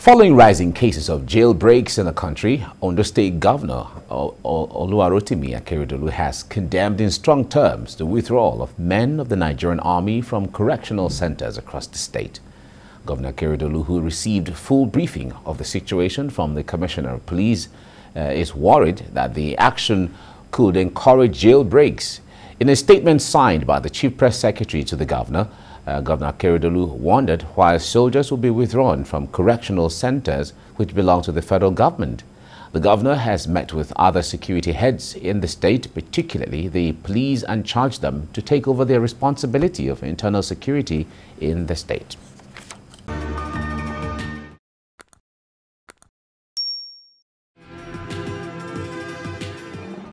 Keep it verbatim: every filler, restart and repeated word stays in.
Following rising cases of jailbreaks in the country, Ondo State Governor Oluwarotimi Akeredolu has condemned in strong terms the withdrawal of men of the Nigerian Army from correctional centres across the state. Governor Akeredolu, who received full briefing of the situation from the Commissioner of Police, uh, is worried that the action could encourage jailbreaks. In a statement signed by the Chief Press Secretary to the Governor, Uh, Governor Akeredolu wondered why soldiers would be withdrawn from correctional centres which belong to the federal government. The governor has met with other security heads in the state, particularly the police, and charged them to take over their responsibility of internal security in the state.